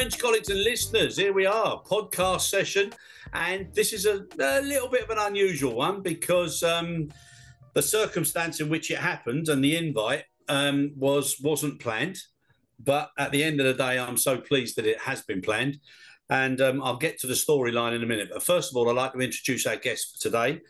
French colleagues and listeners, here we are, podcast session, and this is a little bit of an unusual one because the circumstance in which it happened and the invite wasn't planned, but at the end of the day, I'm so pleased that it has been planned, and I'll get to the storyline in a minute. But first of all, I'd like to introduce our guest for today,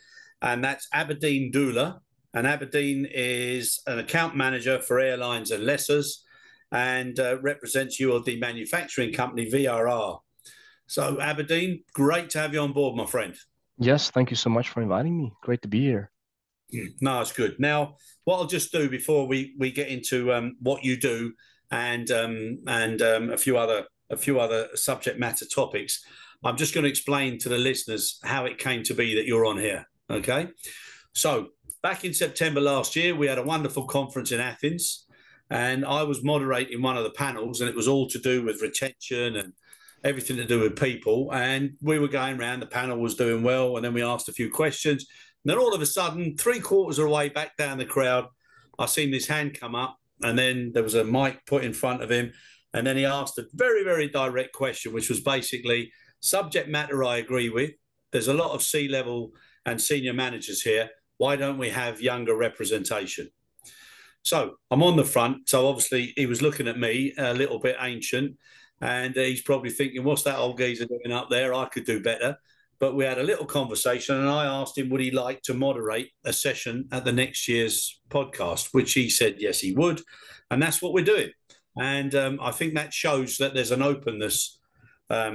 and that's Abedin Dula. And Abedin is an account manager for airlines and lessors, and represents you of the manufacturing company VRR. So, Abedin, great to have you on board, my friend. Yes, thank you so much for inviting me. Great to be here. No, it's good. Now, what I'll just do before we get into what you do and a few other subject matter topics, I'm just going to explain to the listeners how it came to be that you're on here. Okay, so back in September last year, we had a wonderful conference in Athens. And I was moderating one of the panels, and it was all to do with retention and everything to do with people. And we were going around, the panel was doing well, and then we asked a few questions. And then all of a sudden, three-quarters of the way back down the crowd, I seen this hand come up, and then there was a mic put in front of him. And then he asked a very, very direct question, which was basically, subject matter I agree with. There's a lot of C-level and senior managers here. Why don't we have younger representation? So I'm on the front. So obviously he was looking at me a little bit ancient, and he's probably thinking, what's that old geezer doing up there? I could do better. But we had a little conversation, and I asked him, would he like to moderate a session at the next year's podcast, which he said, yes, he would. And that's what we're doing. And I think that shows that there's an openness at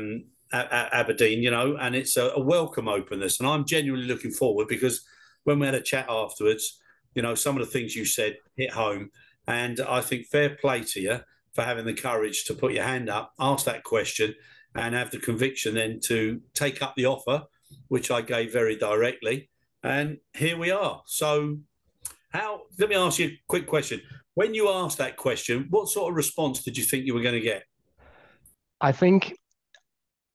Abedin, you know, and it's a welcome openness. And I'm genuinely looking forward, because when we had a chat afterwards, you know, some of the things you said hit home, and I think fair play to you for having the courage to put your hand up, ask that question, and have the conviction then to take up the offer, which I gave very directly. And here we are. So let me ask you a quick question. When you asked that question, what sort of response did you think you were going to get? I think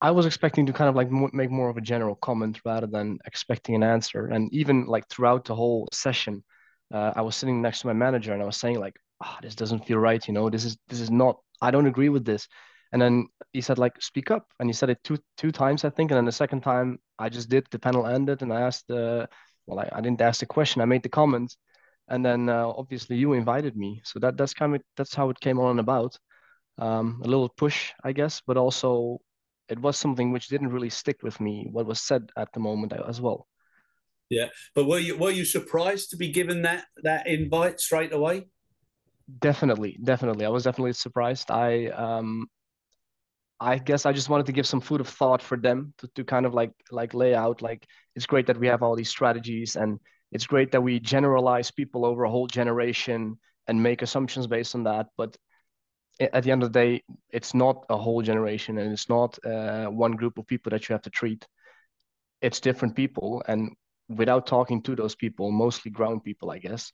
I was expecting to kind of like make more of a general comment rather than expecting an answer. And even like throughout the whole session, I was sitting next to my manager, and I was saying like, this doesn't feel right. You know, this is not, I don't agree with this. And then he said like, speak up. And he said it two times, I think. And then the second time I just did, the panel ended, and I asked I didn't ask the question. I made the comment. And then obviously you invited me. So that's how it came on about. A little push, I guess, but also it was something which didn't really stick with me, what was said at the moment as well. Yeah, but were you surprised to be given that invite straight away? Definitely. I was definitely surprised. I guess I just wanted to give some food of thought for them to kind of like lay out, like, it's great that we have all these strategies, and it's great that we generalize people over a whole generation and make assumptions based on that. But at the end of the day, it's not a whole generation, and it's not one group of people that you have to treat. It's different people, and without talking to those people, mostly ground people, I guess,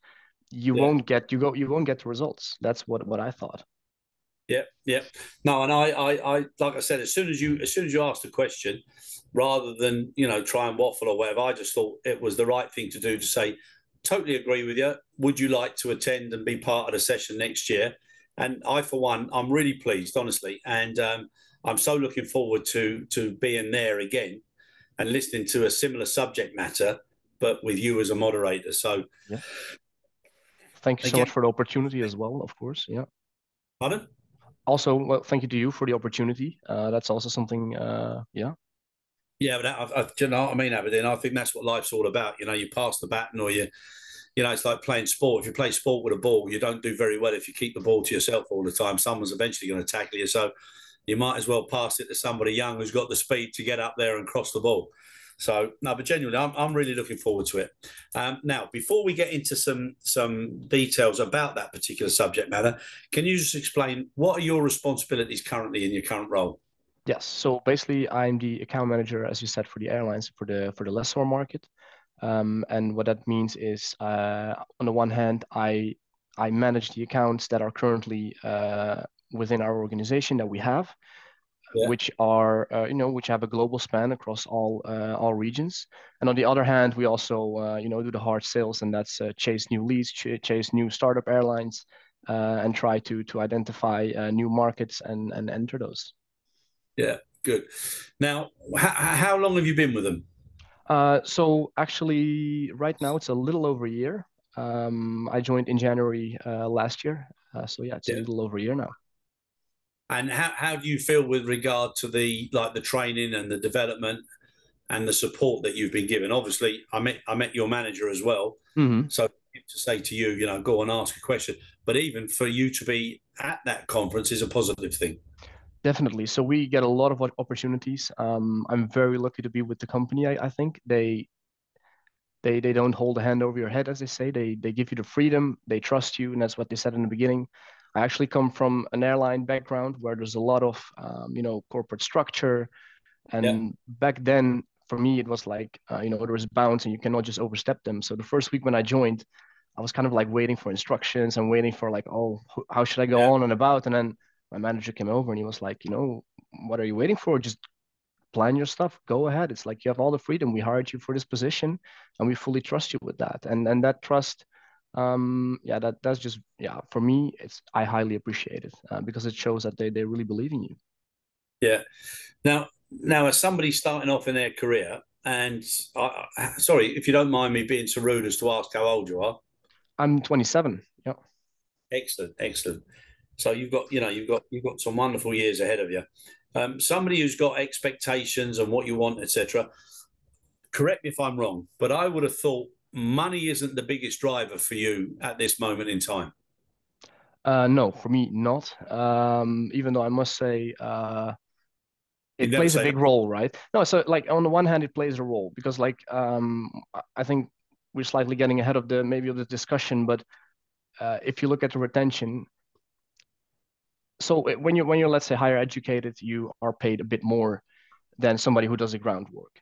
you won't get the results. That's what I thought. Yeah. No, and I like I said, as soon as you asked the question, rather than, you know, try and waffle or whatever, I just thought it was the right thing to do to say, totally agree with you. Would you like to attend and be part of the session next year? And I, for one, I'm really pleased, honestly. And I'm so looking forward to being there again and listening to a similar subject matter, but with you as a moderator. So, yeah. Thank you so much for the opportunity as well, of course. Yeah. Pardon? Also, well, thank you to you for the opportunity. That's also something. Yeah, but you know what I mean, Abedin. I think that's what life's all about. You know, you pass the baton, or you know, it's like playing sport. If you play sport with a ball, you don't do very well if you keep the ball to yourself all the time. Someone's eventually going to tackle you. So you might as well pass it to somebody young who's got the speed to get up there and cross the ball. So, no, but genuinely, I'm really looking forward to it. Now, before we get into some details about that particular subject matter, can you just explain what are your responsibilities currently in your current role? Yes. So basically, I'm the account manager, as you said, for the airlines, for the lessor market. And what that means is, on the one hand, I manage the accounts that are currently within our organization that we have, which are which have a global span across all regions. And on the other hand, we also do the hard sales, and that's chase new leads, chase new startup airlines, and try to identify new markets and enter those. Yeah, good. Now, how long have you been with them? So actually, right now, it's a little over a year. I joined in January last year. So yeah, it's a little over a year now. And how do you feel with regard to the training and the development and the support that you've been given? Obviously, I met your manager as well. Mm-hmm. So to say to you, you know, go and ask a question. But even for you to be at that conference is a positive thing. Definitely. So we get a lot of opportunities. I'm very lucky to be with the company. I think they don't hold a hand over your head, as they say. They give you the freedom. They trust you, and that's what they said in the beginning. I actually come from an airline background where there's a lot of corporate structure, and back then for me it was like there was bounds and you cannot just overstep them. So the first week when I joined, I was kind of like waiting for instructions and waiting for like, oh, how should I go on and about? And then my manager came over and he was like, you know, what are you waiting for? Just plan your stuff. Go ahead. It's like you have all the freedom. We hired you for this position, and we fully trust you with that. And that trust. That's just, for me, I highly appreciate it because it shows that they really believe in you. Yeah. Now as somebody starting off in their career, and sorry, if you don't mind me being so rude as to ask how old you are. I'm 27. Yeah. Excellent. Excellent. So you've got some wonderful years ahead of you. Somebody who's got expectations and what you want, etc. Correct me if I'm wrong, but I would have thought money isn't the biggest driver for you at this moment in time. No, for me, not. Even though I must say it plays a big role, right? No, so like on the one hand, it plays a role because like I think we're slightly getting ahead of the discussion, but if you look at the retention, so when you're let's say higher educated, you are paid a bit more than somebody who does the groundwork.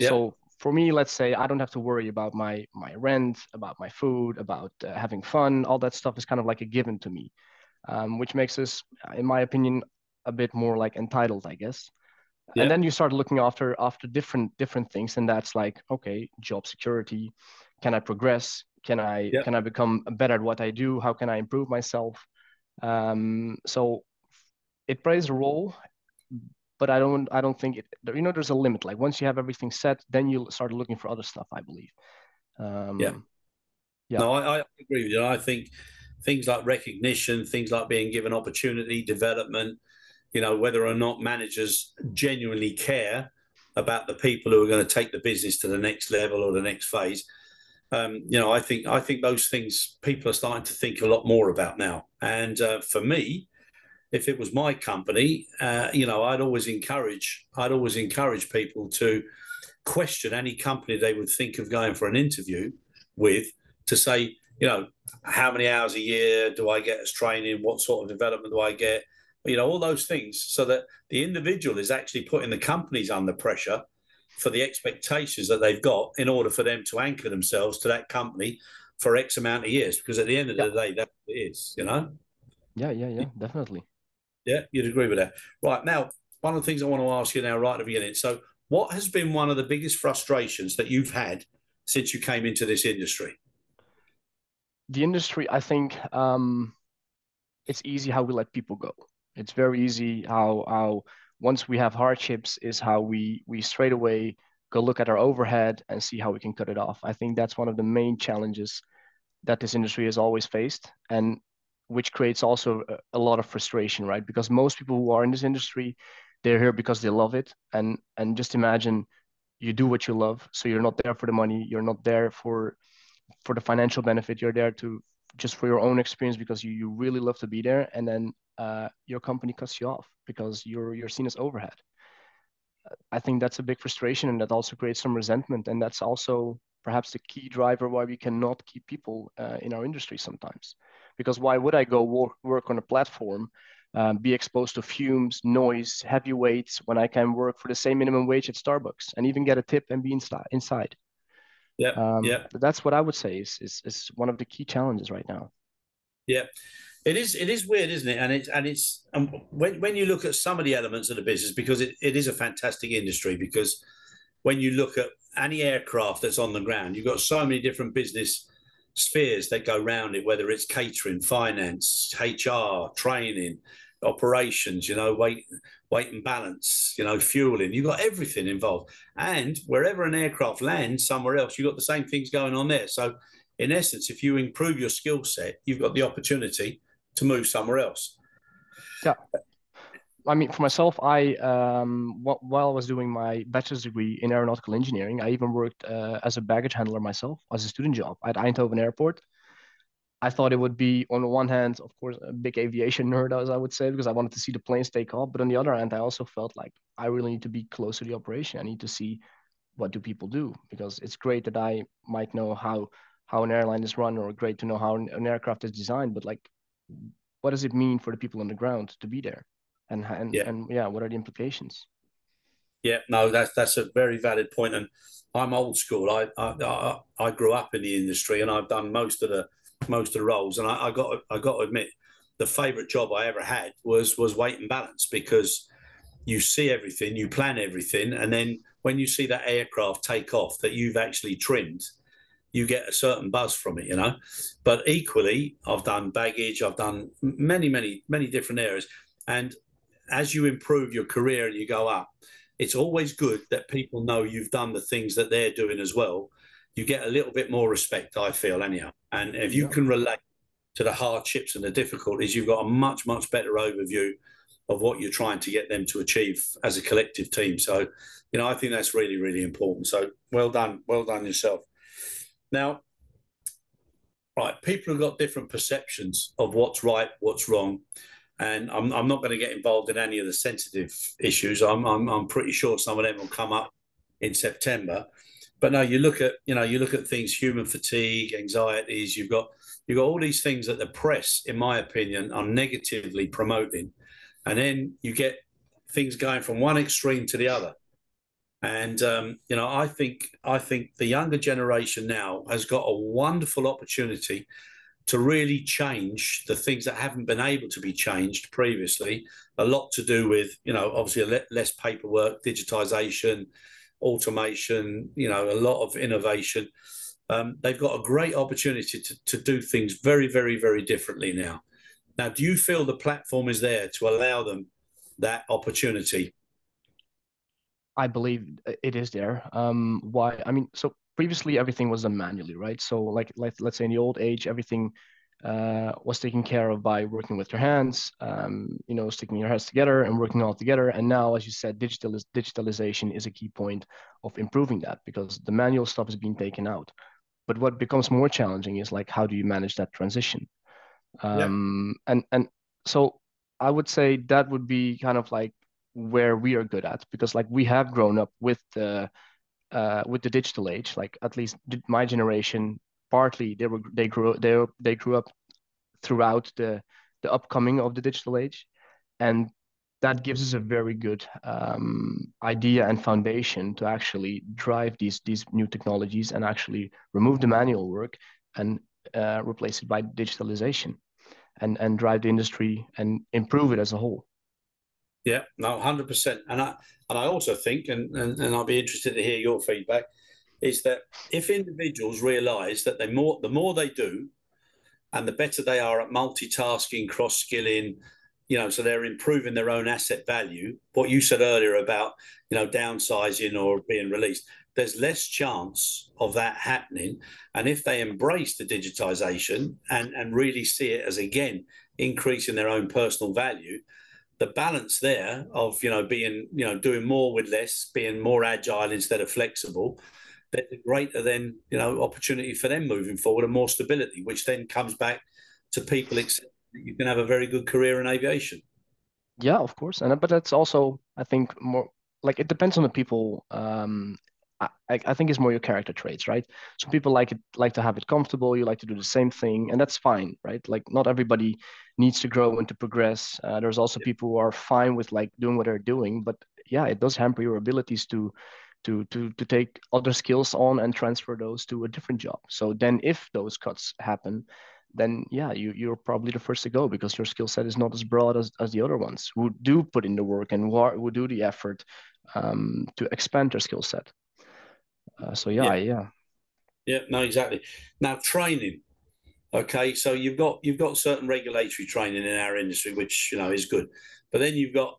So for me, let's say I don't have to worry about my rent, about my food, about having fun. All that stuff is kind of like a given to me, which makes us, in my opinion, a bit more like entitled, I guess. Yeah. And then you start looking after different things, and that's like, okay, job security. Can I progress? Can I become better at what I do? How can I improve myself? So it plays a role. But I don't think it, there's a limit. Like once you have everything set, then you'll start looking for other stuff, I believe. No, I agree with you. I think things like recognition, things like being given opportunity, development, whether or not managers genuinely care about the people who are going to take the business to the next level or the next phase. I think those things people are starting to think a lot more about now. And for me, if it was my company, I'd always encourage people to question any company they would think of going for an interview with to say, how many hours a year do I get as training? What sort of development do I get? All those things so that the individual is actually putting the companies under pressure for the expectations that they've got in order for them to anchor themselves to that company for X amount of years. Because at the end of the day, that's what it is, Yeah, definitely. Yeah, you'd agree with that. Right, now, one of the things I want to ask you now right at the beginning. So what has been one of the biggest frustrations that you've had since you came into this industry? The industry, I think it's easy how we let people go. It's very easy how once we have hardships is how we straight away go look at our overhead and see how we can cut it off. I think that's one of the main challenges that this industry has always faced, and which creates also a lot of frustration, right? Because most people who are in this industry, they're here because they love it. And just imagine you do what you love. So you're not there for the money. You're not there for the financial benefit. You're there just for your own experience because you really love to be there. And then your company cuts you off because you're seen as overhead. I think that's a big frustration, and that also creates some resentment. And that's also perhaps the key driver why we cannot keep people in our industry sometimes. Because why would I go work on a platform, be exposed to fumes, noise, heavy weights, when I can work for the same minimum wage at Starbucks and even get a tip and be inside? Yeah, That's what I would say is one of the key challenges right now. Yeah, it is weird, isn't it? And when you look at some of the elements of the business, because it is a fantastic industry, because when you look at any aircraft that's on the ground, you've got so many different business spheres that go round it, whether it's catering, finance, HR, training, operations, you know, weight and balance, you know, fueling. You've got everything involved. And wherever an aircraft lands somewhere else, you've got the same things going on there. So in essence, if you improve your skill set, you've got the opportunity to move somewhere else. Yeah. I mean, for myself, I while I was doing my bachelor's degree in aeronautical engineering, I even worked as a baggage handler myself, as a student job at Eindhoven Airport. I thought it would be, on the one hand, of course, a big aviation nerd, as I would say, because I wanted to see the planes take off. But on the other hand, I also felt like I really need to be close to the operation. I need to see what do people do, because it's great that I might know how an airline is run, or great to know how an aircraft is designed. But like, what does it mean for the people on the ground to be there? And what are the implications? Yeah, no, that's a very valid point. And I'm old school. I grew up in the industry, and I've done most of the roles. And I got to admit, the favourite job I ever had was weight and balance, because you see everything, you plan everything, and then when you see that aircraft take off that you've actually trimmed, you get a certain buzz from it, you know. But equally, I've done baggage, I've done many different areas. And as you improve your career and you go up, it's always good that people know you've done the things that they're doing as well. You get a little bit more respect, I feel, anyhow. And if you can relate to the hardships and the difficulties, you've got a much, much better overview of what you're trying to get them to achieve as a collective team. So, you know, I think that's really, really important. So well done yourself. Now, right, people have got different perceptions of what's right, what's wrong. And I'm not going to get involved in any of the sensitive issues. I'm pretty sure some of them will come up in September. But no, you look at things, human fatigue, anxieties. You've got all these things that the press, in my opinion, are negatively promoting, and then you get things going from one extreme to the other. And you know, I think the younger generation now has got a wonderful opportunity to really change the things that haven't been able to be changed previously. A lot to do with, you know, obviously less paperwork, digitization, automation, you know, a lot of innovation. They've got a great opportunity to do things very, very, very differently now. Now, do you feel the platform is there to allow them that opportunity? I believe it is there. Why? I mean, so previously everything was done manually, right? So like, let's say in the old age, everything was taken care of by working with your hands, you know, sticking your heads together and working all together. And now, as you said, digitalization is a key point of improving that, because the manual stuff is being taken out. But what becomes more challenging is like, how do you manage that transition? And so I would say that would be kind of like where we are good at, because like we have grown up with the digital age. Like at least my generation, partly they grew up throughout the upcoming of the digital age, and that gives us a very good idea and foundation to actually drive these new technologies and actually remove the manual work and replace it by digitalization, and drive the industry and improve it as a whole. Yeah, no, 100%. And I also think, and I'll be interested to hear your feedback, is that if individuals realise that the more they do, and the better they are at multitasking, cross-skilling, you know, so they're improving their own asset value. What you said earlier about, you know, downsizing or being released, there's less chance of that happening. And if they embrace the digitisation and really see it as, again, increasing their own personal value, the balance there of, you know, being, you know, doing more with less, being more agile instead of flexible, that's a greater then, you know, opportunity for them moving forward and more stability, which then comes back to people accepting that you can have a very good career in aviation. Yeah, of course. But that's also, I think, more like it depends on the people. I think it's more your character traits, right? So people like to have it comfortable. You like to do the same thing, and that's fine, right? Like not everybody needs to grow and to progress. There's also people who are fine with like doing what they're doing, but yeah, it does hamper your abilities to take other skills on and transfer those to a different job. So then, if those cuts happen, then yeah, you're probably the first to go, because your skill set is not as broad as the other ones who do put in the work and who do the effort to expand their skill set. So yeah. No, exactly. Now, training. Okay, so you've got certain regulatory training in our industry, which is good, but then you've got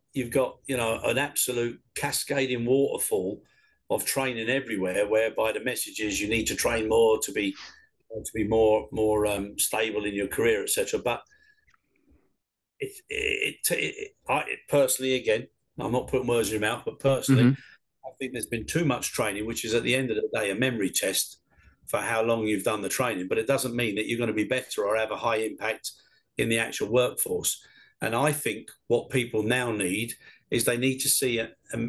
an absolute cascading waterfall of training everywhere, whereby the message is you need to train more to be more stable in your career, etc. But I personally, again, I'm not putting words in your mouth, but personally, I think there's been too much training, which is at the end of the day a memory test for how long you've done the training, but it doesn't mean that you're going to be better or have a high impact in the actual workforce. And I think what people now need is they need to see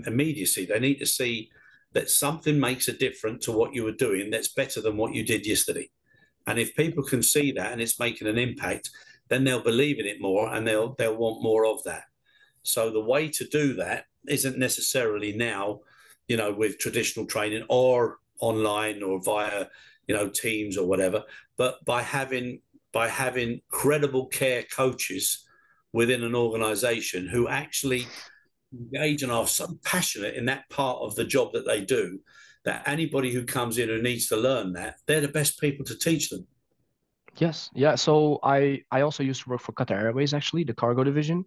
immediacy. They need to see that something makes a difference to what you were doing that's better than what you did yesterday. And if people can see that and it's making an impact, then they'll believe in it more and they'll want more of that. So the way to do that isn't necessarily now, with traditional training or online or via Teams or whatever, but by having credible care coaches within an organization who actually engage and are so passionate in that part of the job that they do, that anybody who comes in who needs to learn that, they're the best people to teach them. Yes. Yeah. So I also used to work for Qatar Airways, actually, the cargo division.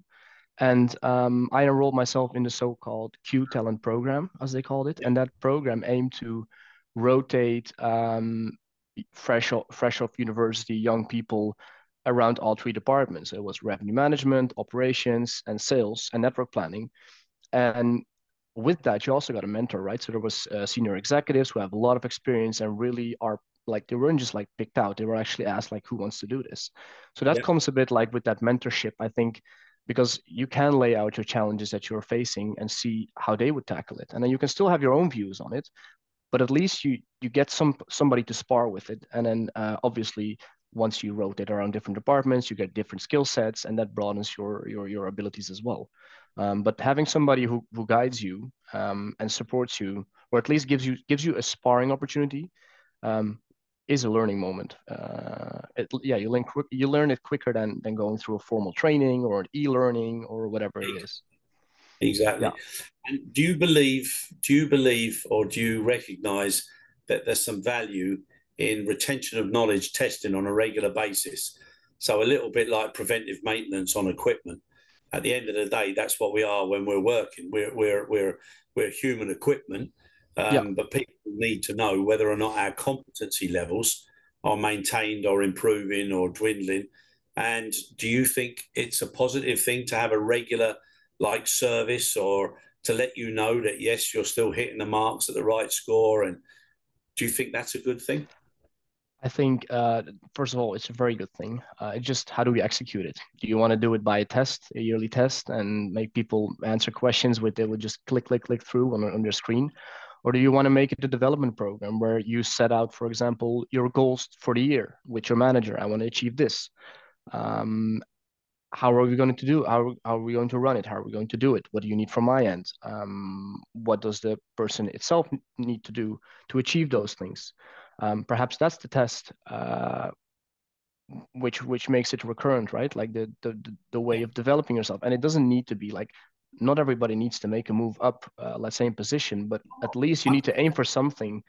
And I enrolled myself in the so-called Q Talent program, as they called it. And that program aimed to rotate fresh off university young people around all three departments. So it was revenue management, operations, and sales, and network planning. And with that, you also got a mentor, right? So there was senior executives who have a lot of experience and really are like, they weren't just like picked out. They were actually asked like, who wants to do this? So that comes a bit like with that mentorship, I think, because you can lay out your challenges that you're facing and see how they would tackle it. And then you can still have your own views on it, but at least you get somebody to spar with it. And then obviously, once you rotate around different departments, you get different skill sets, and that broadens your abilities as well. But having somebody who guides you and supports you, or at least gives you a sparring opportunity, is a learning moment. You learn it quicker than going through a formal training or an e-learning or whatever it is. Exactly. Yeah. And do you believe or do you recognize that there's some value in retention of knowledge testing on a regular basis? So a little bit like preventive maintenance on equipment. At the end of the day, that's what we are when we're working. We're human equipment. But people need to know whether or not our competency levels are maintained or improving or dwindling. And do you think it's a positive thing to have a regular like service, or to let you know that, yes, you're still hitting the marks at the right score? And do you think that's a good thing? I think, first of all, it's a very good thing. It's just, how do we execute it? Do you want to do it by a test, a yearly test, and make people answer questions with, they will just click through on their screen? Or do you want to make it a development program where you set out, for example, your goals for the year with your manager? I want to achieve this. How are we going to run it? How are we going to do it? What do you need from my end? What does the person itself need to do to achieve those things? Perhaps that's the test, which makes it recurrent, right? Like the way of developing yourself. And it doesn't need to be like, not everybody needs to make a move up, let's say in position, but at least you need to aim for something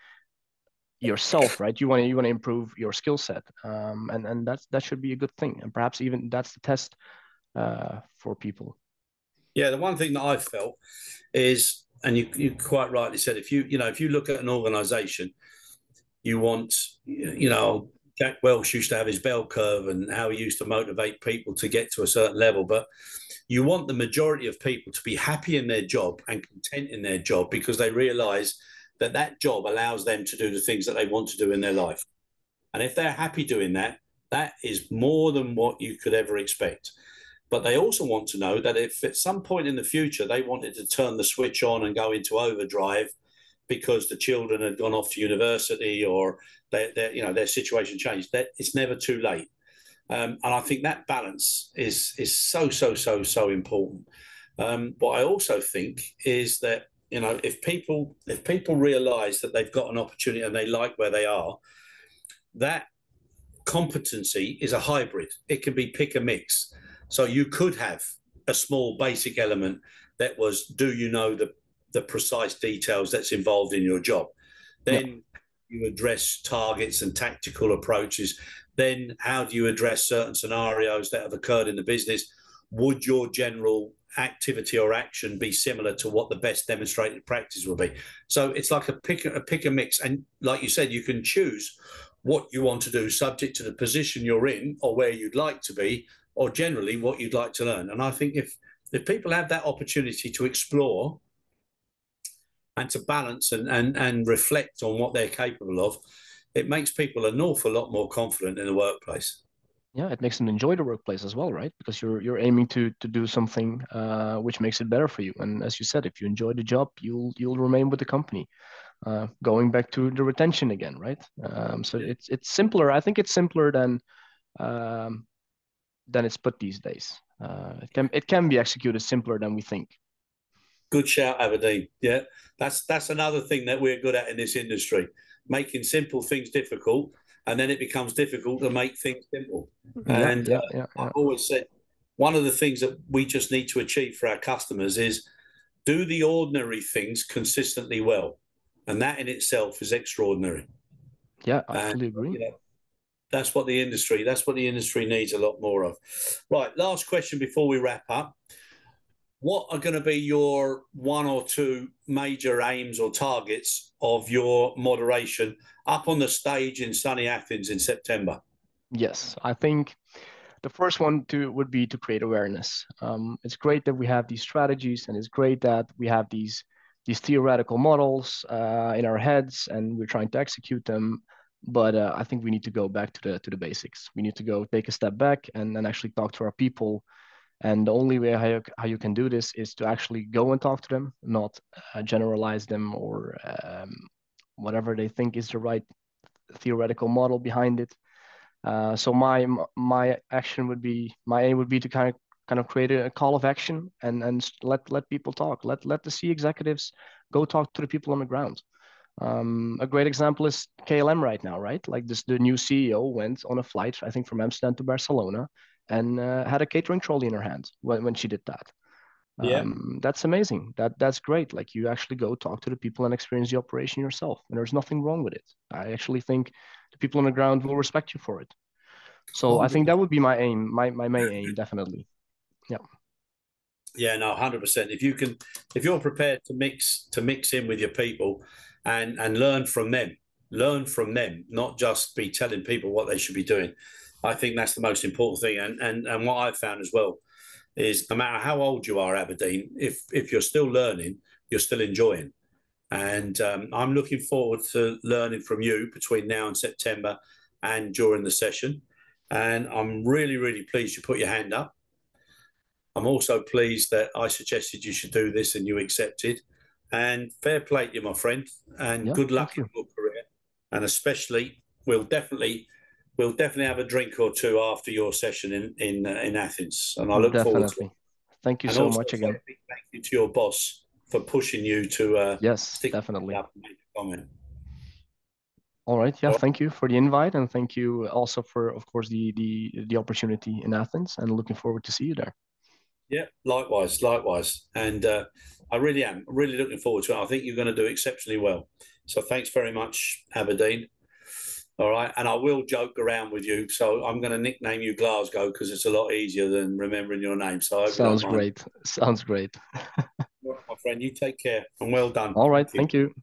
yourself, right? You want to improve your skill set, and that should be a good thing. And perhaps even that's the test for people. Yeah, the one thing that I felt is, and you quite rightly said, if you look at an organization, you want, Jack Welch used to have his bell curve and how he used to motivate people to get to a certain level. But you want the majority of people to be happy in their job and content in their job, because they realize that job allows them to do the things that they want to do in their life. And if they're happy doing that, that is more than what you could ever expect. But they also want to know that if at some point in the future they wanted to turn the switch on and go into overdrive because the children had gone off to university or their situation changed, that it's never too late. And I think that balance is so important. What I also think is that, if people realize that they've got an opportunity and they like where they are, that competency is a hybrid. It can be pick and mix. So you could have a small basic element that was, do you know the precise details that's involved in your job? Then you address targets and tactical approaches? Then how do you address certain scenarios that have occurred in the business? Would your general activity or action be similar to what the best demonstrated practice will be? So it's like a pick and mix. And like you said, you can choose what you want to do subject to the position you're in or where you'd like to be, or generally what you'd like to learn. And I think if people have that opportunity to explore and to balance and reflect on what they're capable of, it makes people an awful lot more confident in the workplace. Yeah, it makes them enjoy the workplace as well, right? Because you're aiming to do something which makes it better for you. And as you said, if you enjoy the job, you'll remain with the company. Going back to the retention again, right? So it's simpler. I think it's simpler than it's put these days. It can be executed simpler than we think. Good shout, Abedin. Yeah, that's another thing that we're good at in this industry, making simple things difficult. And then it becomes difficult to make things simple. And I've always said, one of the things that we just need to achieve for our customers is do the ordinary things consistently well. And that in itself is extraordinary. Yeah, I absolutely agree. You know, that's what the industry needs a lot more of. Right, last question before we wrap up. What are going to be your one or two major aims or targets of your moderation up on the stage in sunny Athens in September? Yes, I think the first one would be to create awareness. It's great that we have these strategies, and it's great that we have these theoretical models in our heads, and we're trying to execute them. But I think we need to go back to the basics. We need to go take a step back and actually talk to our people. And the only way how you can do this is to actually go and talk to them, not generalize them or whatever they think is the right theoretical model behind it. So my aim would be to kind of create a call of action and let people talk. Let the C executives go talk to the people on the ground. A great example is KLM right now, right? Like the new CEO went on a flight, I think from Amsterdam to Barcelona, and had a catering trolley in her hand when she did that. That's amazing. That's great. Like, you actually go talk to the people and experience the operation yourself, and there's nothing wrong with it. I actually think the people on the ground will respect you for it. So I think that would be my aim, my main aim, definitely. Yeah. Yeah, no, 100%. If you're prepared to mix in with your people and learn from them, not just be telling people what they should be doing, I think that's the most important thing. And what I've found as well is no matter how old you are, Abedin, if you're still learning, you're still enjoying. And I'm looking forward to learning from you between now and September and during the session. And I'm really, really pleased you put your hand up. I'm also pleased that I suggested you should do this and you accepted. And fair play to you, my friend. And good luck in your career. And especially, we'll definitely have a drink or two after your session in Athens, and I look forward to it. Thank you so much again. Thank you to your boss for pushing you to stick definitely up and make a comment. All right, yeah, thank you for the invite, and thank you also for, of course, the opportunity in Athens, and looking forward to see you there. Yeah, likewise, and I really am really looking forward to it. I think you're going to do exceptionally well. So thanks very much, Abedin. All right, and I will joke around with you, so I'm going to nickname you Glasgow because it's a lot easier than remembering your name. So sounds great. Sounds great. Well, my friend, you take care, and well done. All right, thank you.